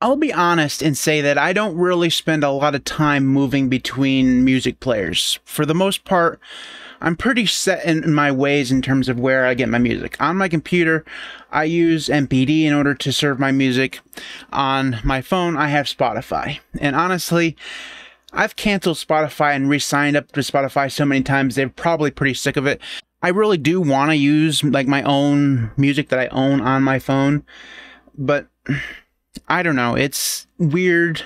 I'll be honest and say that I don't really spend a lot of time moving between music players. For the most part, I'm pretty set in my ways in terms of where I get my music. On my computer, I use MPD in order to serve my music. On my phone, I have Spotify. And honestly, I've canceled Spotify and re-signed up to Spotify so many times, they're probably pretty sick of it. I really do want to use like my own music that I own on my phone, but I don't know, it's weird.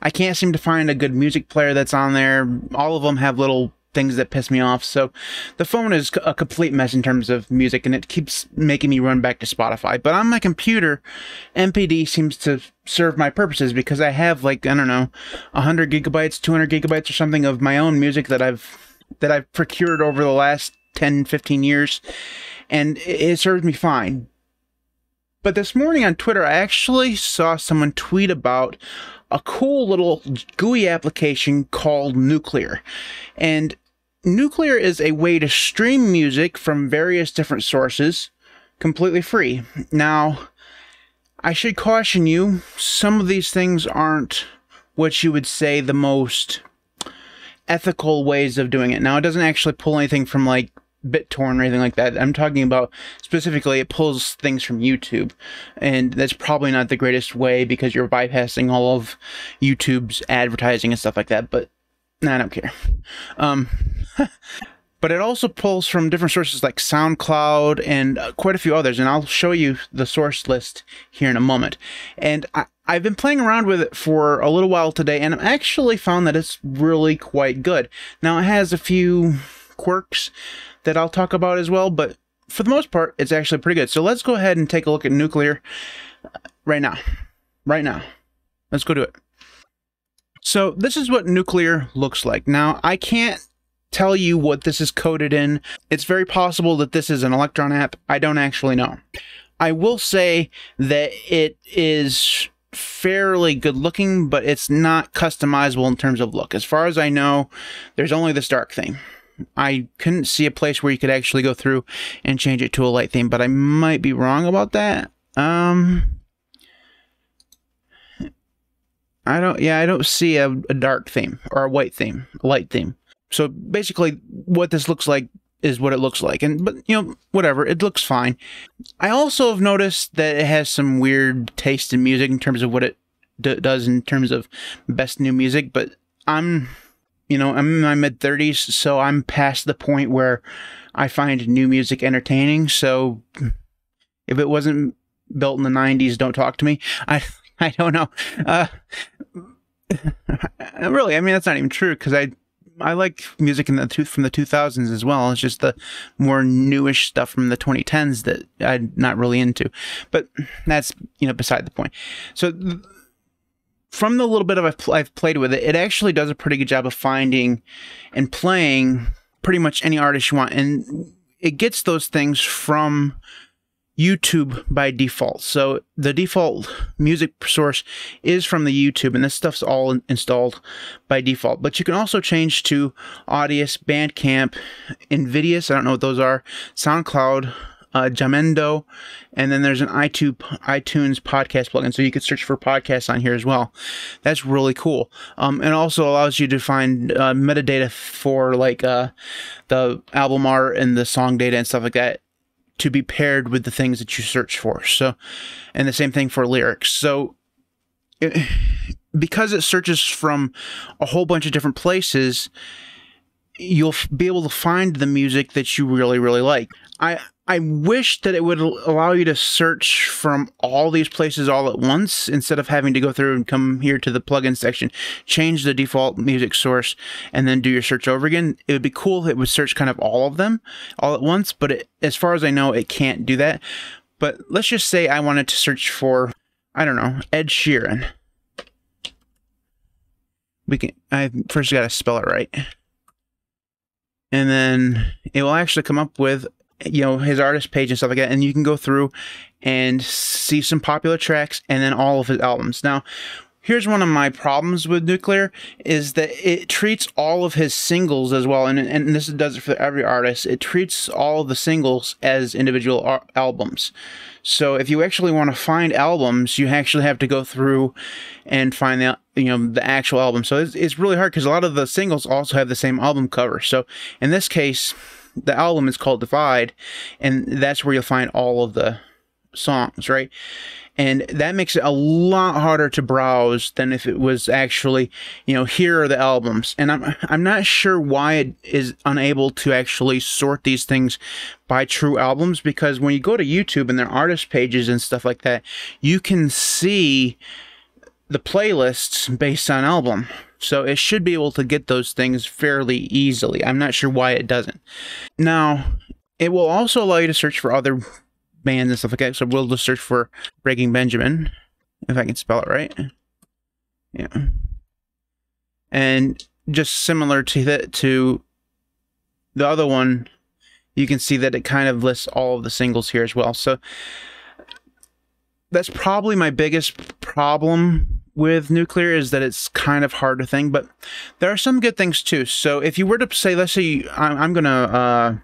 I can't seem to find a good music player that's on there. All of them have little things that piss me off, so the phone is a complete mess in terms of music, and it keeps making me run back to Spotify. But on my computer, MPD seems to serve my purposes because I have, like, I don't know, 100 gigabytes, 200 gigabytes or something of my own music that I've procured over the last 10, 15 years, and it serves me fine. But this morning on Twitter, I actually saw someone tweet about a cool little GUI application called Nuclear. And Nuclear is a way to stream music from various different sources completely free. Now, I should caution you, some of these things aren't what you would say the most ethical ways of doing it. Now, it doesn't actually pull anything from like BitTorrent or anything like that. I'm talking about specifically it pulls things from YouTube, and that's probably not the greatest way because you're bypassing all of YouTube's advertising and stuff like that, but I don't care. But it also pulls from different sources like SoundCloud and quite a few others, and I'll show you the source list here in a moment. And I've been playing around with it for a little while today, and I've actually found that it's really quite good. Now, it has a few quirks that I'll talk about as well, but for the most part, it's actually pretty good. So let's go ahead and take a look at Nuclear right now. Right now. Let's go do it. So this is what Nuclear looks like. Now, I can't tell you what this is coded in. It's very possible that this is an Electron app. I don't actually know. I will say that it is fairly good looking, but it's not customizable in terms of look. As far as I know, there's only this dark theme. I couldn't see a place where you could actually go through and change it to a light theme, but I might be wrong about that. I don't see a dark theme or a white theme, a light theme. So basically what this looks like is what it looks like, but you know, whatever, it looks fine. I also have noticed that it has some weird taste in music in terms of what it does in terms of best new music, but I'm in my mid-30s, so I'm past the point where I find new music entertaining. So if it wasn't built in the 90s, don't talk to me. I don't know. Really, I mean, that's not even true, because I like music from the 2000s as well. It's just the more newish stuff from the 2010s that I'm not really into. But that's, you know, beside the point. So from the little bit of I've played with it, it actually does a pretty good job of finding and playing pretty much any artist you want. And it gets those things from YouTube by default. So the default music source is from the YouTube, and this stuff's all installed by default. But you can also change to Audius, Bandcamp, Invidious, I don't know what those are, SoundCloud, Jamendo, and then there's an iTunes podcast plugin, so you could search for podcasts on here as well. That's really cool. And also allows you to find metadata for like the album art and the song data and stuff like that to be paired with the things that you search for. So, and the same thing for lyrics. So because it searches from a whole bunch of different places, you'll be able to find the music that you really, really like. I wish that it would allow you to search from all these places all at once instead of having to go through and come here to the plugin section, change the default music source, and then do your search over again. It would be cool if it would search kind of all of them all at once, but as far as I know, it can't do that. But let's just say I wanted to search for, I don't know, Ed Sheeran. I first got to spell it right. And then it will actually come up with, you know, his artist page and stuff like that, and you can go through and see some popular tracks and then all of his albums. Now, Here's one of my problems with Nuclear is that it treats all of his singles as well, and this does it for every artist. It treats all of the singles as individual albums. So if you actually want to find albums, you actually have to go through and find the, you know, the actual album. So it's really hard because a lot of the singles also have the same album cover. So in this case, the album is called Divide, and that's where you'll find all of the songs, right? And that makes it a lot harder to browse than if it was actually, you know, here are the albums. And I'm not sure why it is unable to actually sort these things by true albums, because when you go to YouTube and their artist pages and stuff like that, you can see the playlists based on album. So it should be able to get those things fairly easily. I'm not sure why it doesn't. Now, it will also allow you to search for other bands and stuff like that. So we'll just search for Breaking Benjamin, if I can spell it right. Yeah. And just similar to that, to the other one, you can see that it kind of lists all of the singles here as well. So that's probably my biggest problem with Nuclear, is that it's kind of hard to think, but there are some good things too. So if you were to say, let's say I'm going to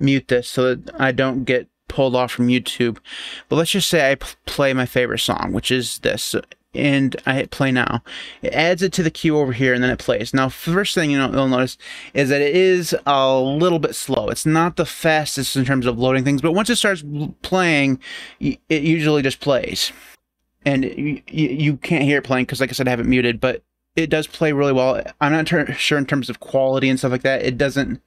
mute this so that I don't get pulled off from YouTube, but let's just say I play my favorite song, which is this, and I hit play now. It adds it to the queue over here, and then it plays. Now, first thing you'll notice is that it is a little bit slow. It's not the fastest in terms of loading things, but once it starts playing, it usually just plays, and you can't hear it playing because, like I said, I have it muted, but it does play really well. I'm not sure in terms of quality and stuff like that. It doesn't.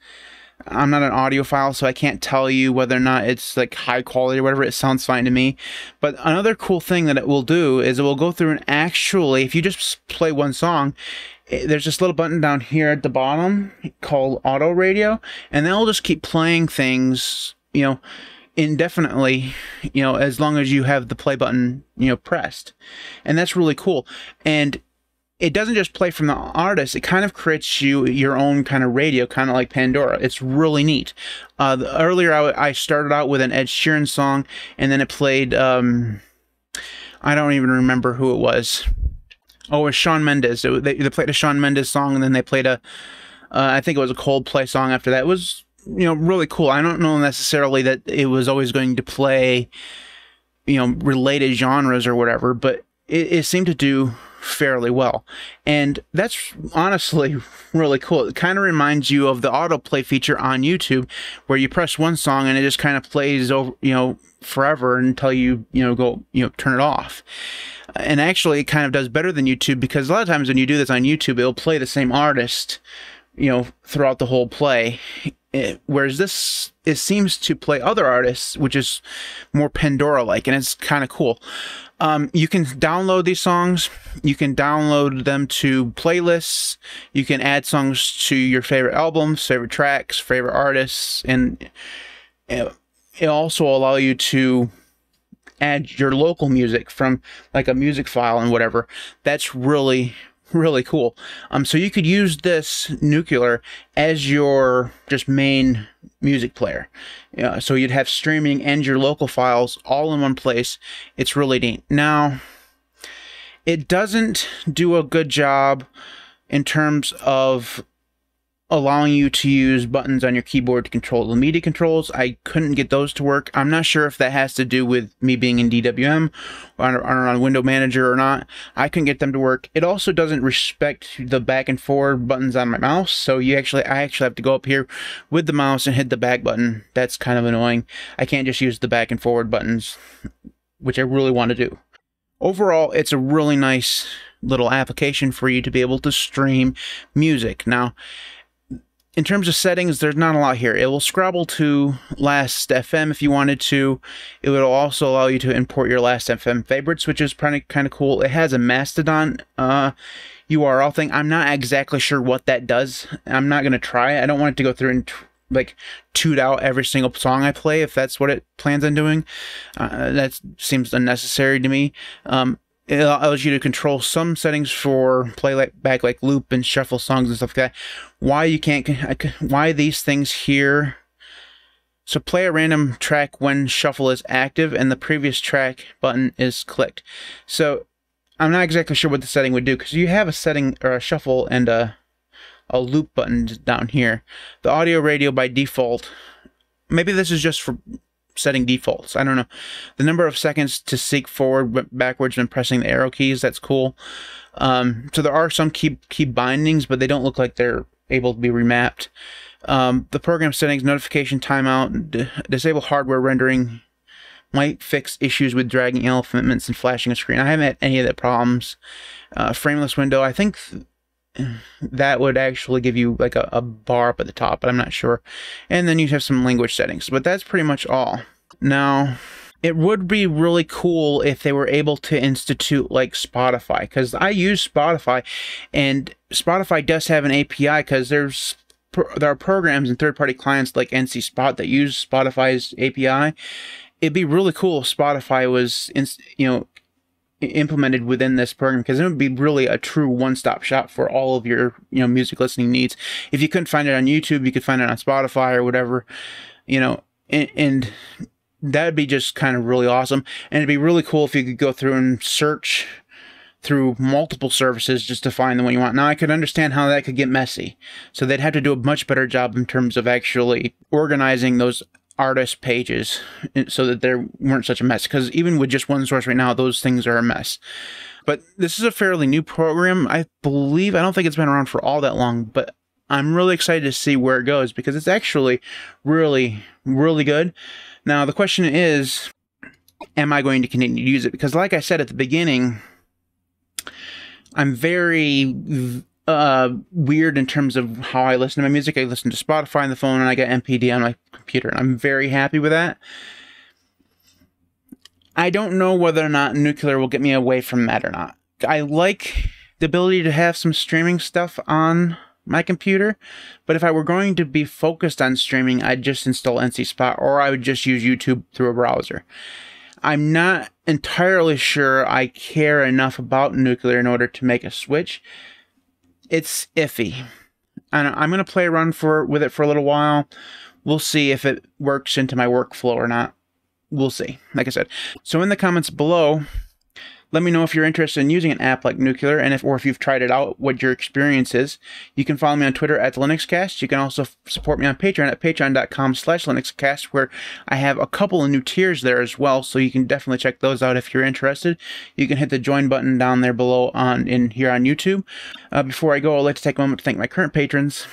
I'm not an audiophile, so I can't tell you whether or not it's like high quality or whatever. It sounds fine to me. But another cool thing that it will do is it will go through and actually, if you just play one song, there's this little button down here at the bottom called Auto Radio, and that will just keep playing things, you know, indefinitely, you know, as long as you have the play button, you know, pressed. And that's really cool. And it doesn't just play from the artist, it kind of creates you your own kind of radio, kind of like Pandora. It's really neat. Earlier I started out with an Ed Sheeran song, and then it played, I don't even remember who it was. Oh, it was Shawn Mendes. They played a Shawn Mendes song, and then they played I think it was a Coldplay song after that. It was, you know, really cool. I don't know necessarily that it was always going to play, you know, related genres or whatever, but it seemed to do fairly well, and that's honestly really cool. It kind of reminds you of the autoplay feature on YouTube, where you press one song and it just kind of plays over, you know, forever until you go, you know, turn it off. And actually, it kind of does better than YouTube, because a lot of times when you do this on YouTube, it'll play the same artist, you know, throughout the whole play. Whereas this, it seems to play other artists, which is more Pandora-like, and it's kind of cool. You can download these songs, you can download them to playlists, you can add songs to your favorite albums, favorite tracks, favorite artists, and it also allow you to add your local music from like a music file and whatever. That's really, really cool. So you could use this Nuclear as your just main music player. Yeah, so you'd have streaming and your local files all in one place. It's really neat. Now, it doesn't do a good job in terms of allowing you to use buttons on your keyboard to control the MIDI controls. I couldn't get those to work. I'm not sure if that has to do with me being in DWM or on Window Manager or not. I couldn't get them to work. It also doesn't respect the back and forward buttons on my mouse, so I actually have to go up here with the mouse and hit the back button. That's kind of annoying. I can't just use the back and forward buttons, which I really want to do. Overall, it's a really nice little application for you to be able to stream music. Now, in terms of settings, there's not a lot here. It will scrabble to Last.fm if you wanted to. It will also allow you to import your Last.fm favorites, which is kind of cool. It has a Mastodon URL thing. I'm not exactly sure what that does. I'm not going to try it. I don't want it to go through and like toot out every single song I play, if that's what it plans on doing. That seems unnecessary to me. It allows you to control some settings for playback, like loop and shuffle songs and stuff like that. Why these things here? So play a random track when shuffle is active and the previous track button is clicked. So I'm not exactly sure what the setting would do, because you have a setting or a shuffle and a loop button down here. The audio radio by default, maybe this is just for setting defaults, I don't know. The number of seconds to seek forward, backwards, and pressing the arrow keys, that's cool. So there are some key bindings, but they don't look like they're able to be remapped. The program settings, notification timeout, disable hardware rendering, might fix issues with dragging elements and flashing a screen. I haven't had any of that problems. Frameless window, I think that would actually give you like a bar up at the top, but I'm not sure. And then you have some language settings, but that's pretty much all. Now, it would be really cool if they were able to institute like Spotify, because I use Spotify, and Spotify does have an API, because there are programs and third-party clients like NCSpot that use Spotify's API. It'd be really cool if Spotify was, implemented within this program, because it would be really a true one-stop shop for all of your, music listening needs. If you couldn't find it on YouTube, you could find it on Spotify or whatever, and that'd be just kind of really awesome. And it'd be really cool if you could go through and search through multiple services just to find the one you want. Now, I could understand how that could get messy, so they'd have to do a much better job in terms of actually organizing those artist pages so that there weren't such a mess, because even with just one source right now, those things are a mess. But this is a fairly new program, I believe. I don't think it's been around for all that long, but I'm really excited to see where it goes, because it's actually really, really good. Now, the question is, am I going to continue to use it? Because like I said at the beginning, I'm very weird in terms of how I listen to my music. I listen to Spotify on the phone, and I got MPD on my computer, and I'm very happy with that. I don't know whether or not Nuclear will get me away from that or not. I like the ability to have some streaming stuff on my computer, but if I were going to be focused on streaming, I'd just install NCSpot, or I would just use YouTube through a browser. I'm not entirely sure I care enough about Nuclear in order to make a switch. It's iffy, and I'm going to play around with it for a little while. We'll see if it works into my workflow or not. We'll see, like I said. So in the comments below, let me know if you're interested in using an app like Nuclear, and if you've tried it out, what your experience is. You can follow me on Twitter at LinuxCast. You can also support me on Patreon at patreon.com/LinuxCast, where I have a couple of new tiers there as well, so you can definitely check those out if you're interested. You can hit the join button down there below here on YouTube. Before I go, I'd like to take a moment to thank my current patrons: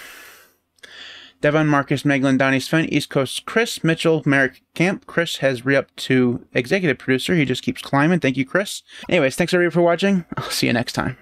Devon, Marcus, Meglin, Donnie, Sven, East Coast, Chris, Mitchell, Merrick, Camp. Chris has re-upped to executive producer. He just keeps climbing. Thank you, Chris. Anyways, thanks everybody for watching. I'll see you next time.